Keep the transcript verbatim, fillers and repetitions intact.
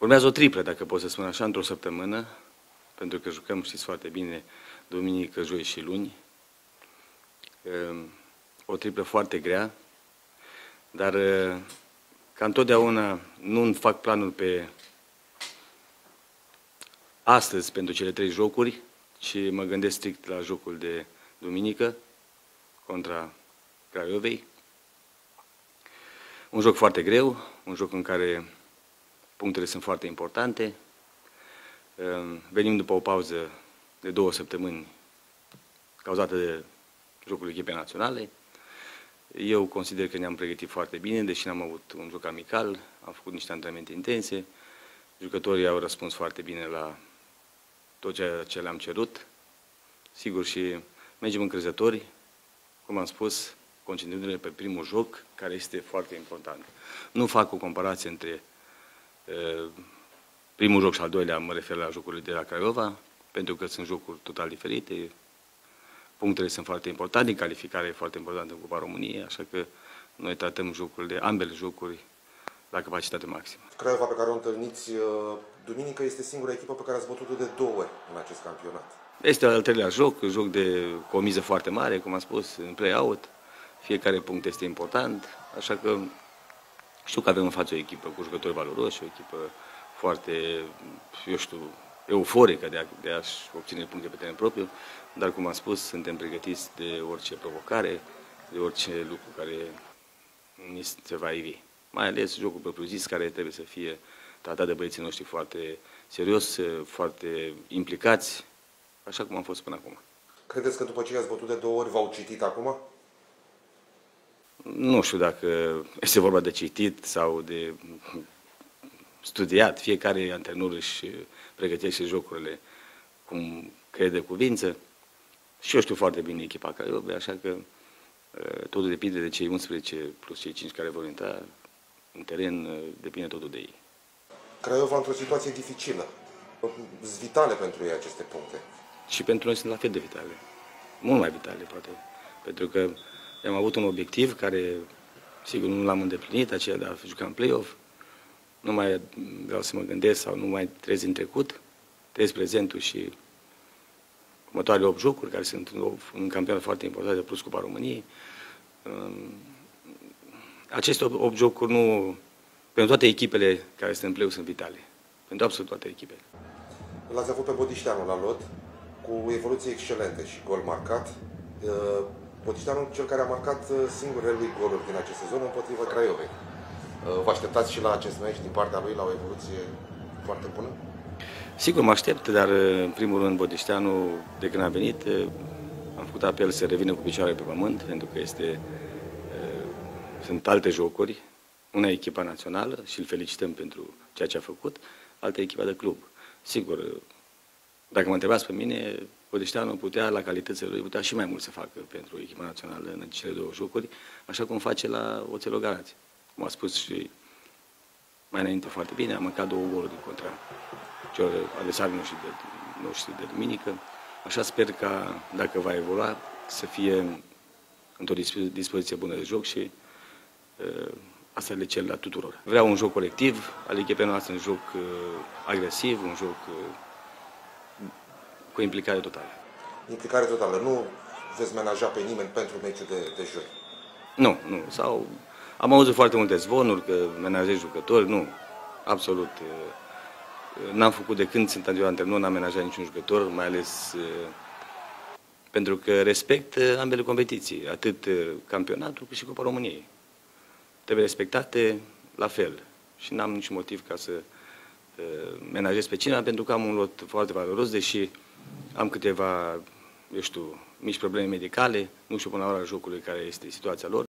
Urmează o triplă, dacă pot să spun așa, într-o săptămână, pentru că jucăm, știți foarte bine, duminică, joi și luni. O triplă foarte grea, dar ca întotdeauna nu-mi fac planul pe astăzi pentru cele trei jocuri, ci mă gândesc strict la jocul de duminică contra Craiovei. Un joc foarte greu, un joc în care punctele sunt foarte importante. Venim după o pauză de două săptămâni cauzată de jocul echipei naționale. Eu consider că ne-am pregătit foarte bine, deși n-am avut un joc amical, am făcut niște antrenamente intense, jucătorii au răspuns foarte bine la tot ceea ce le-am cerut. Sigur, și mergem încrezători, cum am spus, concentrându-ne pe primul joc, care este foarte important. Nu fac o comparație între uh, primul joc și al doilea, mă refer la jocurile de la Craiova, pentru că sunt jocuri total diferite. Punctele sunt foarte importante, calificarea e foarte importantă în Cupa României, așa că noi tratăm jocurile, ambele jocuri, la capacitate maximă. Craiova, pe care o întâlniți duminică, este singura echipă pe care ați bătut-o de două ori în acest campionat. Este al treilea joc, joc de cu o miză foarte mare, cum am spus, în play-out. Fiecare punct este important, așa că știu că avem în față o echipă cu jucători valoroși, o echipă foarte, eu știu, euforică de, de a-și obține puncte pe teren propriu, dar, cum am spus, suntem pregătiți de orice provocare, de orice lucru care ni se va ivi. Mai ales jocul propriu-zis, care trebuie să fie tratat de băieții noștri foarte serios, foarte implicați, așa cum am fost până acum. Credeți că după ce i-ați bătut de două ori, v-au citit acum? Nu știu dacă este vorba de citit sau de studiat. Fiecare antrenor își pregătește jocurile cum crede cuvință. Și eu știu foarte bine echipa Craiovei, așa că totul depinde de cei unsprezece plus cei cinci care vor intra în teren, depinde totul de ei. Craiova într-o situație dificilă, sunt vitale pentru ei aceste puncte. Și pentru noi sunt la fel de vitale, mult mai vitale poate, pentru că am avut un obiectiv care, sigur, nu l-am îndeplinit, aceea de a juca în play-off. Nu mai vreau să mă gândesc sau nu mai trez în trecut, trez prezentul și următoarele opt jocuri, care sunt un campionat foarte important, de plus Cupa României. Aceste opt jocuri, nu, pentru toate echipele care sunt în play-off, sunt vitale. Pentru absolut toate echipele. L-ați avut pe Bodișteanu la lot, cu evoluții excelente și gol marcat. Bodișteanu, cel care a marcat singurele lui goluri din acest sezon împotriva Craiovei. Vă așteptați și la acest meci din partea lui la o evoluție foarte bună? Sigur, mă aștept, dar în primul rând Bodișteanu, de când a venit, am făcut apel să revină cu picioarele pe pământ, pentru că este, sunt alte jocuri, una echipa națională și îl felicităm pentru ceea ce a făcut, alta echipa de club. Sigur, dacă mă întrebați pe mine, Bodișteanu putea, la calitățile lui, putea și mai mult să facă pentru echipa națională în cele două jocuri, așa cum face la Oțelul Galați. Cum a spus și mai înainte foarte bine, am mâncat două goluri din contra celor adversarii noștri de, noștri de duminică. Așa sper că, dacă va evolua, să fie într-o dispoziție bună de joc și uh, asta le cer la tuturor. Vreau un joc colectiv, al echipei noastre, un joc uh, agresiv, un joc uh, cu implicare totală. Implicare totală. Nu veți menaja pe nimeni pentru meciul de, de joi? Nu, nu. Sau... Am auzit foarte multe zvonuri că menajez jucători, nu, absolut. N-am făcut de când sunt antrenor, n-am menajat niciun jucător, mai ales pentru că respect ambele competiții, atât campionatul cât și Cupa României. Trebuie respectate la fel și n-am niciun motiv ca să menajez pe cineva, pentru că am un lot foarte valoros, deși am câteva, eu știu, mici probleme medicale, nu știu până la ora jocului care este situația lor.